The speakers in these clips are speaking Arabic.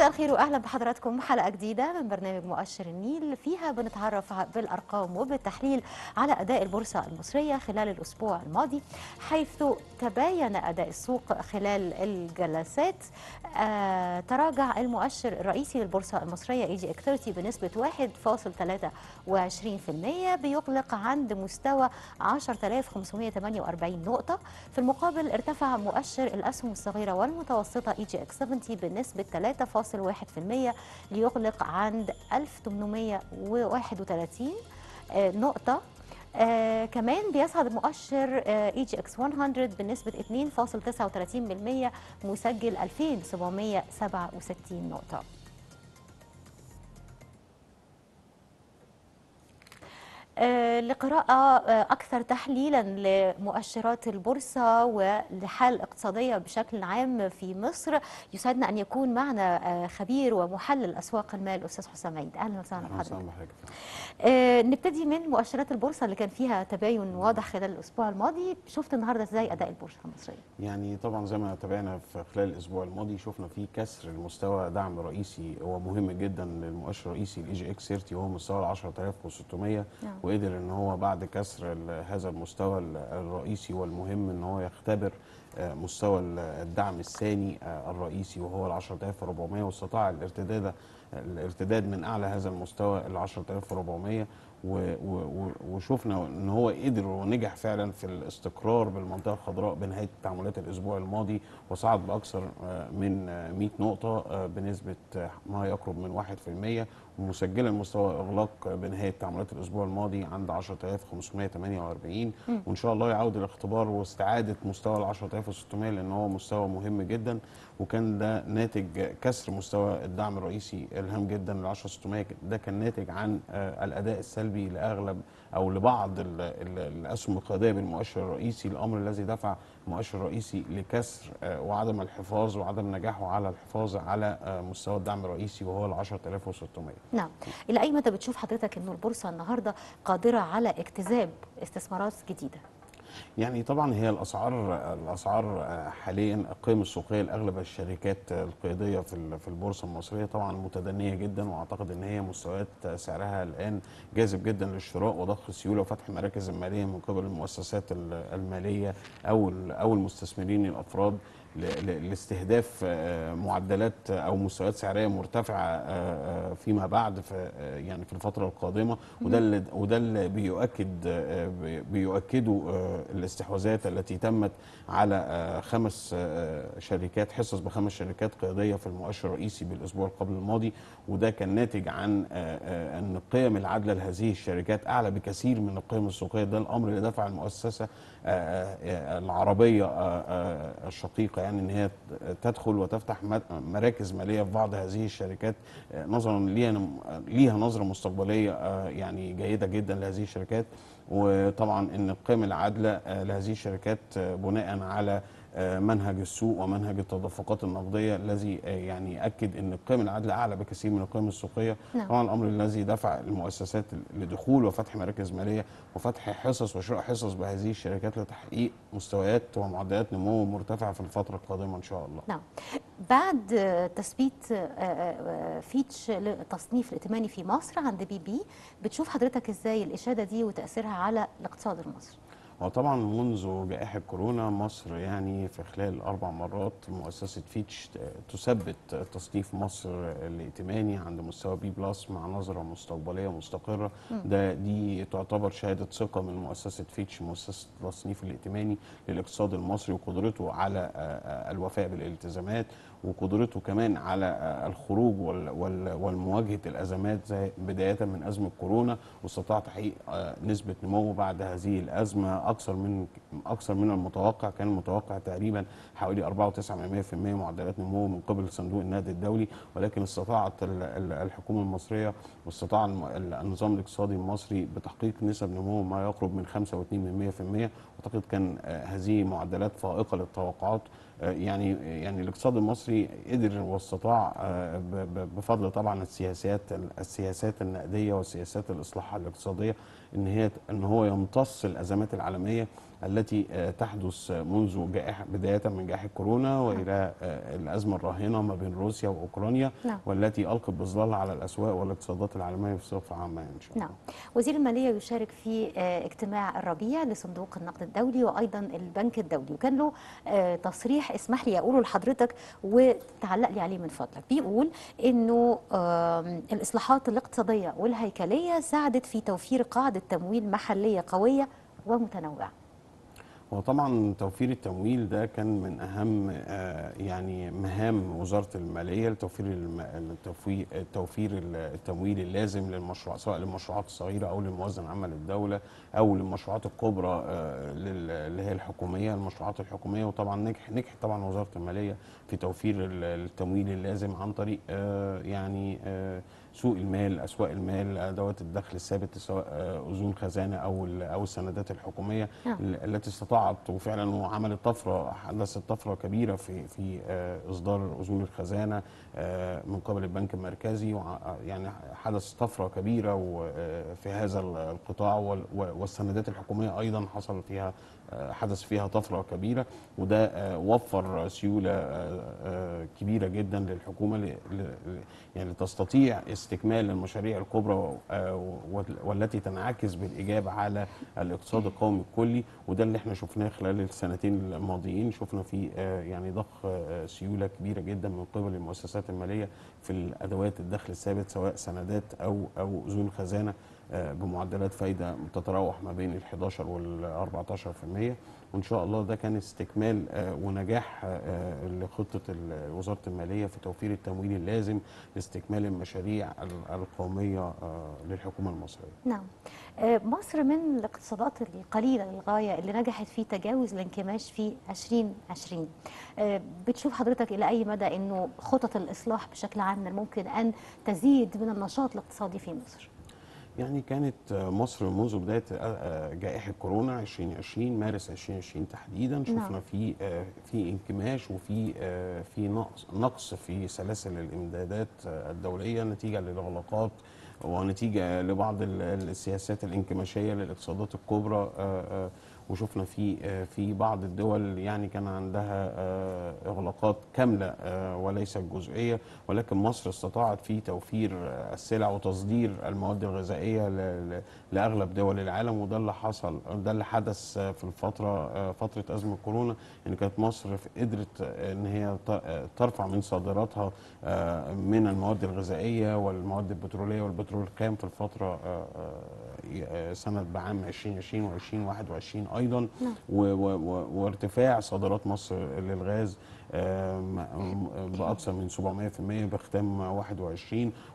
مساء الخير واهلا بحضراتكم حلقه جديده من برنامج مؤشر النيل، فيها بنتعرف بالارقام وبالتحليل على اداء البورصه المصريه خلال الاسبوع الماضي، حيث تباين اداء السوق خلال الجلسات. تراجع المؤشر الرئيسي للبورصه المصريه EGX 30 بنسبه 1.23%، بيغلق عند مستوى 10548 نقطه. في المقابل ارتفع مؤشر الاسهم الصغيره والمتوسطه EGX 70 بنسبه 3.1% ليغلق عند 1831 نقطة. كمان بيصعد مؤشر EGX 100 بنسبة 2.39%، مسجل 2767 نقطة. لقراءة أكثر تحليلا لمؤشرات البورصة والحالة الاقتصادية بشكل عام في مصر، يسعدنا أن يكون معنا خبير ومحلل أسواق المال الأستاذ حسام عيد. أهلا وسهلا بحضرتك. نبتدي من مؤشرات البورصة اللي كان فيها تباين واضح خلال الأسبوع الماضي. شفت النهاردة إزاي أداء البورصة المصرية؟ يعني طبعا زي ما تابعنا في خلال الأسبوع الماضي، شفنا فيه كسر المستوى دعم رئيسي ومهم جدا للمؤشر الرئيسي الإي جي إكس 30، وهو مستوى 10600، وقدر ان هو بعد كسر هذا المستوى الرئيسي والمهم ان هو يختبر مستوى الدعم الثاني الرئيسي وهو ال 10400، واستطاع الارتداد من اعلى هذا المستوى ال 10400، وشفنا ان هو قدر ونجح فعلا في الاستقرار بالمنطقه الخضراء بنهايه تعاملات الاسبوع الماضي، وصعد باكثر من 100 نقطه بنسبه ما يقرب من 1%، ومسجلا مستوى اغلاق بنهايه تعاملات الاسبوع الماضي عند 10548، وان شاء الله يعود الاختبار واستعاده مستوى ال 10600 لان هو مستوى مهم جدا، وكان ده ناتج كسر مستوى الدعم الرئيسي الهام جدا لل 10600. ده كان ناتج عن الاداء السلبي لأغلب أو لبعض الأسهم القيادية بالمؤشر الرئيسي، الأمر الذي دفع المؤشر الرئيسي لكسر وعدم الحفاظ وعدم نجاحه على الحفاظ على مستوى الدعم الرئيسي وهو ال 10600. نعم، إلى أي مدى بتشوف حضرتك أن البورصة النهاردة قادرة على اكتساب استثمارات جديدة؟ يعني طبعا هي الاسعار حاليا، القيم السوقيه لاغلب الشركات القياديه في البورصه المصريه طبعا متدنيه جدا، واعتقد ان هي مستويات سعرها الان جاذب جدا للشراء، وضخ السيوله وفتح المراكز الماليه من قبل المؤسسات الماليه او المستثمرين الافراد لاستهداف معدلات او مستويات سعريه مرتفعه فيما بعد في الفتره القادمه، وده اللي بيؤكده الاستحواذات التي تمت على 5 شركات، حصص ب5 شركات قياديه في المؤشر الرئيسي بالاسبوع قبل الماضي، وده كان ناتج عن ان القيم العادله لهذه الشركات اعلى بكثير من القيم السوقيه. ده الامر اللي دفع المؤسسه العربيه الشقيقه ان هي تدخل وتفتح مراكز ماليه في بعض هذه الشركات، نظرا ليها نظره مستقبليه جيده جدا لهذه الشركات، وطبعا ان القيم العادله لهذه الشركات بناء على منهج السوق ومنهج التدفقات النقديه الذي اكد ان القيم العادله اعلى بكثير من القيم السوقيه. طبعا الامر الذي دفع المؤسسات لدخول وفتح مراكز ماليه وفتح حصص وشراء حصص بهذه الشركات لتحقيق مستويات ومعدلات نمو مرتفعه في الفتره القادمه ان شاء الله. نعم، بعد تثبيت فيتش للتصنيف الائتماني في مصر عند BB، بتشوف حضرتك ازاي الاشاده دي وتاثيرها على الاقتصاد المصري؟ وطبعا منذ جائحة كورونا مصر في خلال 4 مرات مؤسسة فيتش تثبت تصنيف مصر الائتماني عند مستوى B+ مع نظرة مستقبلية مستقرة. دي تعتبر شهادة ثقة من مؤسسة فيتش، مؤسسة التصنيف الائتماني، للاقتصاد المصري وقدرته على الوفاء بالالتزامات، وقدرته كمان على الخروج والمواجهة الأزمات بداية من أزمة كورونا، واستطاع تحقيق نسبة نمو بعد هذه الأزمة أكثر من المتوقع. كان المتوقع تقريبا حوالي 4.9% معدلات نمو من قبل صندوق النقد الدولي، ولكن استطاعت الحكومة المصرية واستطاع النظام الاقتصادي المصري بتحقيق نسب نمو ما يقرب من 5.2%. أعتقد كان هذه معدلات فائقة للتوقعات. الاقتصاد المصري قدر واستطاع بفضل طبعا السياسات النقديه والسياسات الاصلاحيه الاقتصاديه ان هو يمتص الازمات العالميه التي تحدث منذ بداية من جائحة كورونا وإلى الأزمة الراهنة ما بين روسيا وأوكرانيا، والتي ألقت بظلالها على الأسواق والاقتصادات العالمية بصفة عامة إن شاء الله. نعم. وزير المالية يشارك في اجتماع الربيع لصندوق النقد الدولي وأيضا البنك الدولي، وكان له تصريح اسمح لي أقوله لحضرتك وتعلق لي عليه من فضلك. بيقول إنه الإصلاحات الاقتصادية والهيكلية ساعدت في توفير قاعدة تمويل محلية قوية ومتنوعة. وطبعا توفير التمويل ده كان من اهم يعني مهام وزاره الماليه لتوفير التمويل اللازم للمشروع، سواء للمشروعات الصغيره او للموازنه العامه للدوله او للمشروعات الكبرى اللي هي الحكوميه، المشروعات الحكوميه. وطبعا نجحت طبعا وزاره الماليه في توفير التمويل اللازم عن طريق يعني سوق المال، اسواق المال، ادوات الدخل الثابت سواء اذون خزانه او السندات الحكوميه التي استطاعت وفعلا وعملت طفره، حدثت طفره كبيره في اصدار اذون الخزانه من قبل البنك المركزي، يعني حدث طفره كبيره في هذا القطاع، والسندات الحكوميه ايضا حصل فيها حدث فيها طفره كبيره، وده وفر سيوله كبيره جدا للحكومه يعني لتستطيع استكمال المشاريع الكبرى والتي تنعكس بالإيجاب على الاقتصاد القومي الكلي. وده اللي احنا شفناه خلال السنتين الماضيين، شفنا فيه يعني ضخ سيولة كبيرة جدا من قبل المؤسسات المالية في الأدوات الدخل الثابت سواء سندات أو أذون خزانة بمعدلات فايدة تتراوح ما بين 11 وال 14%، وإن شاء الله ده كان استكمال ونجاح لخطة وزارة المالية في توفير التمويل اللازم لاستكمال المشاريع القومية للحكومة المصرية. نعم. مصر من الاقتصادات القليلة للغاية اللي نجحت في تجاوز الانكماش في 2020. بتشوف حضرتك إلى أي مدى أنه خطط الإصلاح بشكل عام ممكن أن تزيد من النشاط الاقتصادي في مصر؟ يعني كانت مصر منذ بداية جائحة كورونا 2020 مارس 2020 تحديدا شفنا في انكماش وفي نقص في سلاسل الامدادات الدولية نتيجة للإغلاقات ونتيجة لبعض السياسات الانكماشية للاقتصادات الكبرى، وشفنا في بعض الدول يعني كان عندها إغلاقات كاملة وليس جزئية، ولكن مصر استطاعت في توفير السلع وتصدير المواد الغذائية لأغلب دول العالم، وده اللي حصل، ده اللي حدث في فترة أزمة كورونا، إن كانت مصر قدرت إن هي ترفع من صادراتها من المواد الغذائية والمواد البترولية والبترول الخام في الفترة سنة بعام 2020 و 2021 أيضا، وارتفاع صادرات مصر للغاز بأكثر من 700% باختام 21،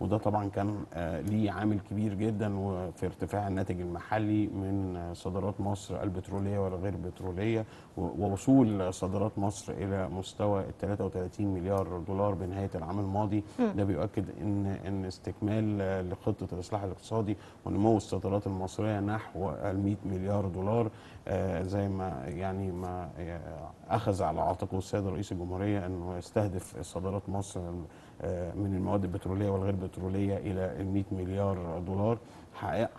وده طبعا كان ليه عامل كبير جدا في ارتفاع الناتج المحلي من صادرات مصر البترولية والغير بترولية، ووصول صادرات مصر إلى مستوى 33 مليار دولار بنهاية العام الماضي. ده بيؤكد إن استكمال لخطة الإصلاح الاقتصادي ونمو الصادرات المصرية نحو 100 مليار دولار زي ما يعني ما أخذ على عاتقه السيد رئيس الجمهورية أنه يستهدف صادرات مصر من المواد البترولية والغير بترولية إلى 100 مليار دولار.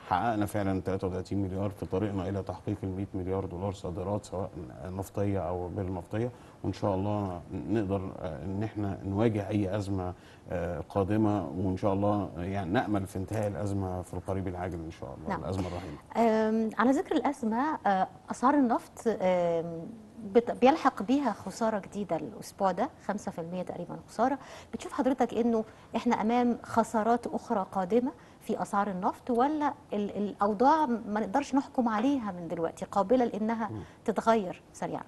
حققنا فعلا 33 مليار في طريقنا إلى تحقيق 100 مليار دولار صادرات سواء نفطية أو غير نفطية، وإن شاء الله نقدر إن احنا نواجه أي أزمة قادمة، وإن شاء الله يعني نأمل في انتهاء الأزمة في القريب العاجل إن شاء الله. نعم. الأزمة الرهينة. على ذكر الأزمة، أسعار النفط بيلحق بيها خسارة جديدة الأسبوع ده 5% تقريبا خسارة. بتشوف حضرتك أنه إحنا أمام خسارات أخرى قادمة في أسعار النفط، ولا الأوضاع ما نقدرش نحكم عليها من دلوقتي، قابلة لأنها تتغير سريعا؟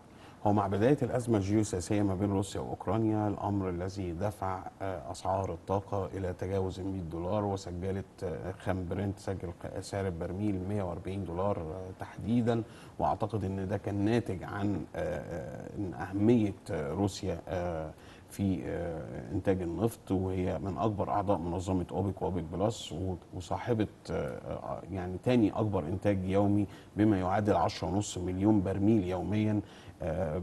هو مع بداية الأزمة الجيوسياسية ما بين روسيا وأوكرانيا، الأمر الذي دفع أسعار الطاقة إلى تجاوز 100 دولار، وسجلت خام برنت سجل سعر البرميل 140 دولار تحديدا. وأعتقد أن ده كان ناتج عن أهمية روسيا في إنتاج النفط، وهي من أكبر أعضاء منظمة أوبك وأوبك بلس، وصاحبة يعني تاني أكبر إنتاج يومي بما يعادل 10.5 مليون برميل يوميا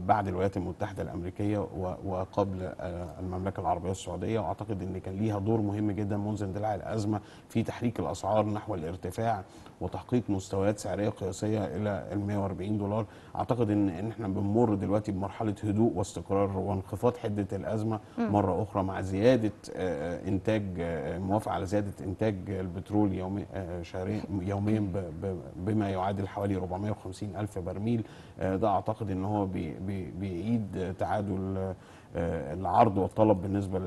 بعد الولايات المتحدة الأمريكية وقبل المملكة العربية السعودية، وأعتقد أن كان ليها دور مهم جدا منذ اندلاع الأزمة في تحريك الأسعار نحو الارتفاع وتحقيق مستويات سعرية قياسية إلى $140. أعتقد أن احنا بنمر دلوقتي بمرحلة هدوء واستقرار وانخفاض حدة الأزمة مرة أخرى، مع زيادة إنتاج، الموافقة على زيادة إنتاج البترول يوميا بما يعادل حوالي 450,000 برميل. ده أعتقد أن هو بيعيد تعادل العرض والطلب بالنسبه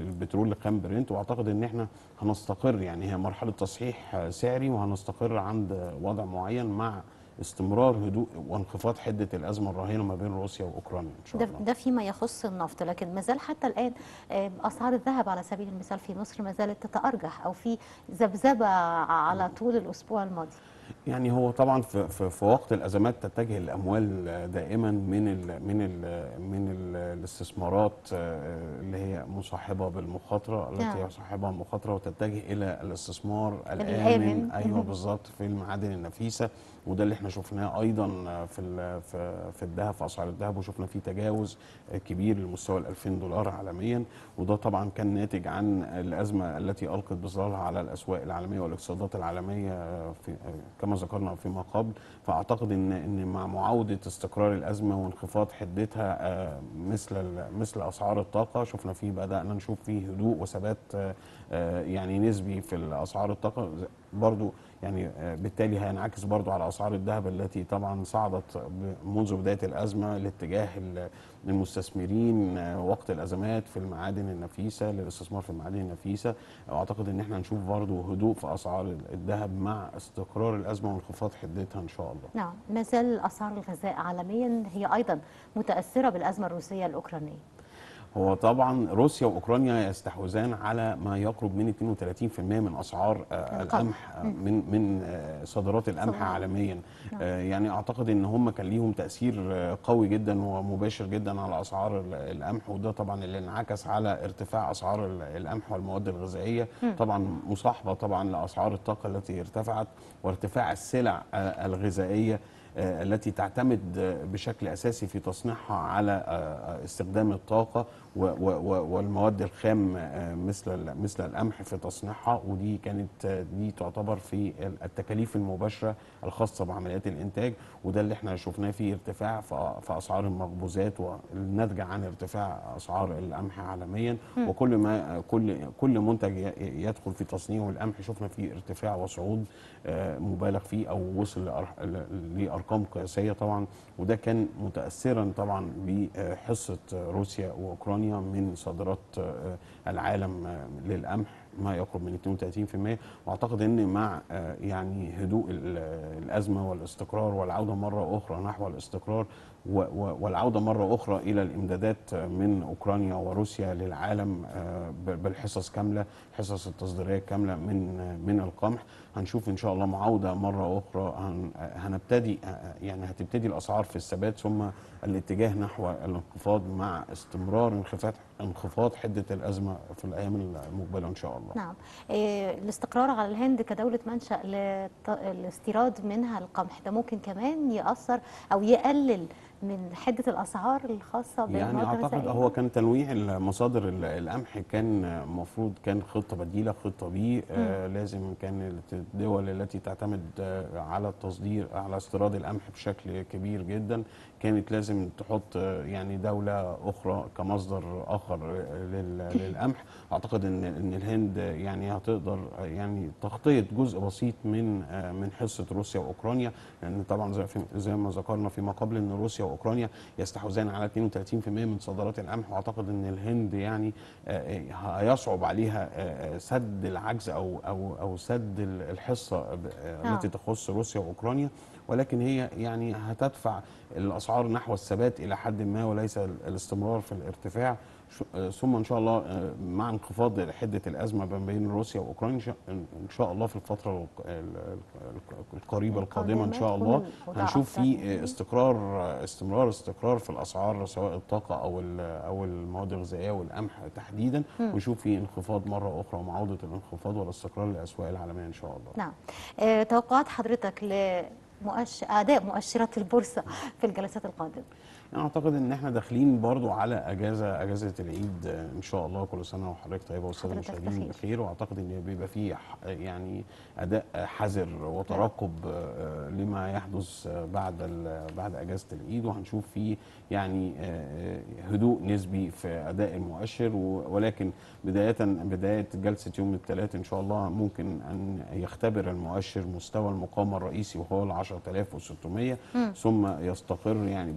للبترول لخام برنت، واعتقد ان احنا هنستقر، يعني هي مرحله تصحيح سعري وهنستقر عند وضع معين مع استمرار هدوء وانخفاض حده الازمه الراهنه ما بين روسيا واوكرانيا ان شاء الله. ده فيما يخص النفط، لكن ما زال حتى الان اسعار الذهب على سبيل المثال في مصر ما زالت تتارجح او في ذبذبه على طول الاسبوع الماضي. يعني هو طبعا في وقت الازمات تتجه الاموال دائما من الاستثمارات اللي هي مصاحبه بالمخاطره، التي صاحبها المخاطره، وتتجه الى الاستثمار الامن. ايوه بالظبط، في المعادن النفيسه، وده اللي احنا شفناه ايضا في الذهب، في اسعار الذهب، وشفنا فيه تجاوز كبير لمستوى $2000 عالميا، وده طبعا كان ناتج عن الازمه التي القت بظلالها على الاسواق العالميه والاقتصادات العالميه كما ذكرنا فيما قبل. فاعتقد ان مع معاوده استقرار الازمه وانخفاض حدتها مثل اسعار الطاقه، شفنا فيه بدانا نشوف فيه هدوء وثبات يعني نسبي في اسعار الطاقه برضو، يعني بالتالي هينعكس برضو على اسعار الذهب التي طبعا صعدت منذ بدايه الازمه لاتجاه المستثمرين وقت الازمات في المعادن النفيسه، للاستثمار في المعادن النفيسه. واعتقد ان احنا هنشوف برضو هدوء في اسعار الذهب مع استقرار الازمه وانخفاض حدتها ان شاء الله. نعم، ما زال اسعار الغذاء عالميا هي ايضا متاثره بالازمه الروسيه الاوكرانيه. هو طبعا روسيا واوكرانيا يستحوذان على ما يقرب من 32% من اسعار القمح من صادرات القمح عالميا. يعني اعتقد ان هم كان ليهم تاثير قوي جدا ومباشر جدا على اسعار القمح، وده طبعا اللي انعكس على ارتفاع اسعار القمح والمواد الغذائيه، طبعا مصاحبه طبعا لاسعار الطاقه التي ارتفعت، وارتفاع السلع الغذائيه التي تعتمد بشكل أساسي في تصنيعها على استخدام الطاقة والمواد الخام مثل القمح في تصنيعها، ودي كانت تعتبر في التكاليف المباشرة الخاصة بعمليات الإنتاج، وده اللي احنا شفناه فيه ارتفاع في أسعار المخبوزات والناتجة عن ارتفاع أسعار القمح عالميا. وكل ما كل منتج يدخل في تصنيعه القمح شفنا فيه ارتفاع وصعود مبالغ فيه أو وصل لأرقام قياسية طبعا، وده كان متأثرا طبعا بحصة روسيا وأوكرانيا من صادرات العالم للقمح ما يقرب من 32%. واعتقد ان مع يعني هدوء الازمه والاستقرار والعوده مره اخرى نحو الاستقرار والعوده مره اخرى الى الامدادات من اوكرانيا وروسيا للعالم بالحصص كامله، الحصص التصديريه كامله من القمح، هنشوف ان شاء الله معوده مره اخرى. هنبتدي يعني هتبتدي الاسعار في الثبات ثم الاتجاه نحو الانخفاض مع استمرار انخفاض حده الازمه في الايام المقبله ان شاء الله. نعم، الاستقرار على الهند كدولة منشأ للاستيراد منها القمح ده ممكن كمان يأثر أو يقلل من حدة الأسعار الخاصة بالمواد الغذائية. يعني أعتقد هو كان تنويع المصادر القمح كان المفروض كان خطة بديلة، خطة بي لازم كان الدول التي تعتمد على التصدير على استيراد القمح بشكل كبير جدا كانت لازم تحط يعني دولة أخرى كمصدر آخر للقمح. أعتقد إن الهند يعني هتقدر يعني تغطية جزء بسيط من حصة روسيا وأوكرانيا، لأن يعني طبعا زي ما ذكرنا فيما قبل إن روسيا وأوكرانيا يستحوذان على 32% من صادرات القمح، واعتقد ان الهند يعني هيصعب عليها سد العجز او سد الحصه التي تخص روسيا وأوكرانيا، ولكن هي يعني هتدفع الاسعار نحو الثبات الى حد ما وليس الاستمرار في الارتفاع. ثم ان شاء الله مع انخفاض حده الازمه بين روسيا واوكرانيا ان شاء الله في الفتره القريبه القادمه ان شاء الله هنشوف في استمرار في الاسعار سواء الطاقه او المواد الغذائيه والقمح تحديدا، ونشوف في انخفاض مره اخرى ومعوده الانخفاض والاستقرار للاسواق العالميه ان شاء الله. نعم، توقعات حضرتك أداء مؤشرات البورصة في الجلسات القادمة؟ أنا أعتقد إن إحنا داخلين برضو على أجازة العيد إن شاء الله. كل سنة وحضرتك طيبة والسادة المشاهدين بخير. وأعتقد إن بيبقى فيه يعني أداء حذر وترقب لما يحدث بعد أجازة العيد، وهنشوف فيه يعني هدوء نسبي في أداء المؤشر. ولكن بداية جلسة يوم الثلاث إن شاء الله ممكن أن يختبر المؤشر مستوى المقاومة الرئيسي وهو ال 10600 ثم يستقر يعني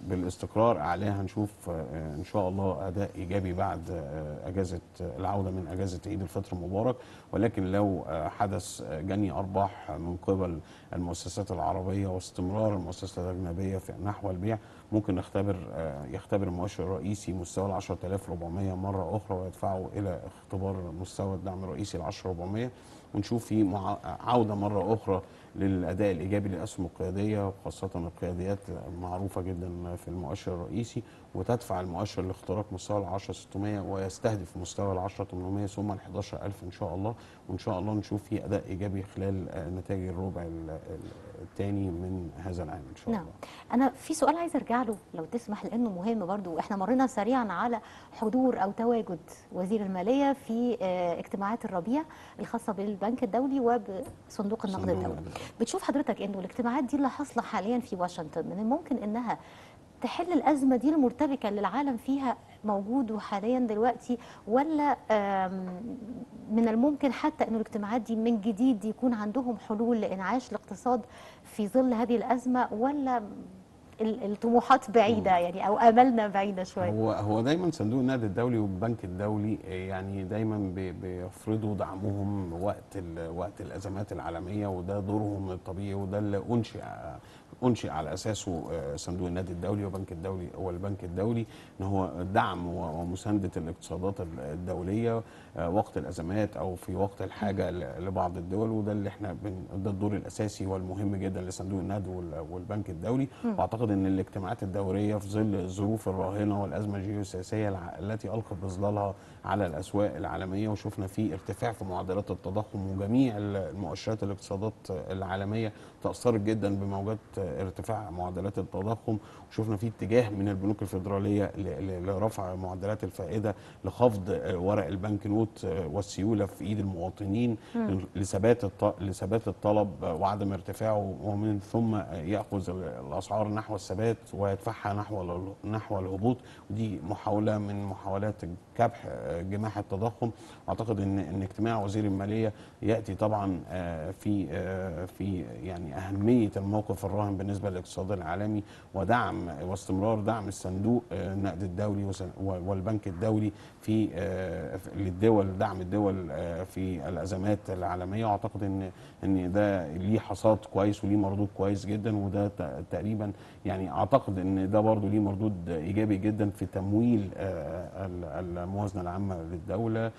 بالاستقرار عليها. هنشوف ان شاء الله اداء ايجابي بعد اجازه العوده من اجازه عيد الفطر المبارك. ولكن لو حدث جني ارباح من قبل المؤسسات العربيه واستمرار المؤسسات الاجنبيه في نحو البيع، ممكن يختبر المؤشر الرئيسي مستوى ال 10400 مره اخرى ويدفعه الى اختبار مستوى الدعم الرئيسي ال 10400، ونشوف في عوده مره اخرى للاداء الايجابي للاسهم القياديه وخاصه القياديات المعروفه جدا في المؤشر الرئيسي، وتدفع المؤشر لاختراق مستوى ال 10600 ويستهدف مستوى ال 10800 ثم ال 11000 ان شاء الله. وان شاء الله نشوف في اداء ايجابي خلال نتائج الربع الثاني من هذا العام ان شاء الله. نعم. انا في سؤال عايز ارجع له لو تسمح لانه مهم برضو. احنا مرينا سريعا على حضور او تواجد وزير الماليه في اجتماعات الربيع الخاصه بالبنك الدولي وبصندوق النقد الدولي. بتشوف حضرتك انه الاجتماعات دي اللي حاصله حاليا في واشنطن من الممكن انها تحل الازمه دي المرتبكه اللي العالم فيها موجود حاليا دلوقتي، ولا من الممكن حتى انه الاجتماعات دي من جديد يكون عندهم حلول لانعاش الاقتصاد في ظل هذه الازمه، ولا الطموحات بعيده يعني او املنا بعيده شويه؟ هو دايما صندوق النقد الدولي والبنك الدولي يعني دايما بيفرضوا دعمهم وقت الازمات العالميه، وده دورهم الطبيعي وده اللي أنشئ على أساسه صندوق النقد الدولي والبنك الدولي، إن هو دعم ومساندة الاقتصادات الدولية وقت الأزمات أو في وقت الحاجة لبعض الدول، وده اللي إحنا ده الدور الأساسي والمهم جدا لصندوق النقد والبنك الدولي. وأعتقد إن الاجتماعات الدورية في ظل الظروف الراهنة والأزمة الجيوسياسية التي ألقت بظلالها على الأسواق العالمية، وشفنا في ارتفاع في معدلات التضخم وجميع المؤشرات الاقتصادات العالمية تأثرت جدا بموجات ارتفاع معدلات التضخم، وشفنا في اتجاه من البنوك الفيدراليه لرفع معدلات الفائده، لخفض ورق البنك نوت والسيوله في ايد المواطنين، لثبات الطلب وعدم ارتفاعه، ومن ثم ياخذ الاسعار نحو الثبات ويدفعها نحو الهبوط. ودي محاوله من محاولات كبح جماح التضخم. اعتقد ان اجتماع وزير الماليه ياتي طبعا في يعني اهميه الموقف الراهن بالنسبه للاقتصاد العالمي، ودعم واستمرار دعم الصندوق النقد الدولي والبنك الدولي في للدول، دعم الدول في الازمات العالميه. واعتقد ان ده ليه حصاد كويس وليه مردود كويس جدا، وده تقريبا يعني اعتقد ان ده برضو ليه مردود ايجابي جدا في تمويل الموازنه العامه للدوله،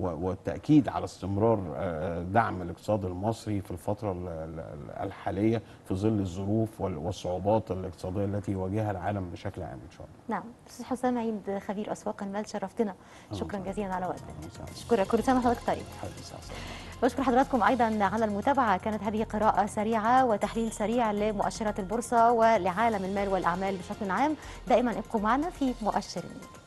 والتاكيد على استمرار دعم الاقتصاد المصري في الفتره الحاليه في ظل الظروف والصعوبات الاقتصاديه التي يواجهها العالم بشكل عام ان شاء الله. نعم، استاذ حسام عيد خبير اسواق المال شرفتنا، شكرا جزيلا على وقتك. شكرا، كل سنه وحضرتك طيب. بشكر حضراتكم ايضا على المتابعه. كانت هذه قراءه سريعه وتحليل سريع لمؤشرات البورصه ولعالم المال والاعمال بشكل عام. دائما ابقوا معنا في مؤشر النيل.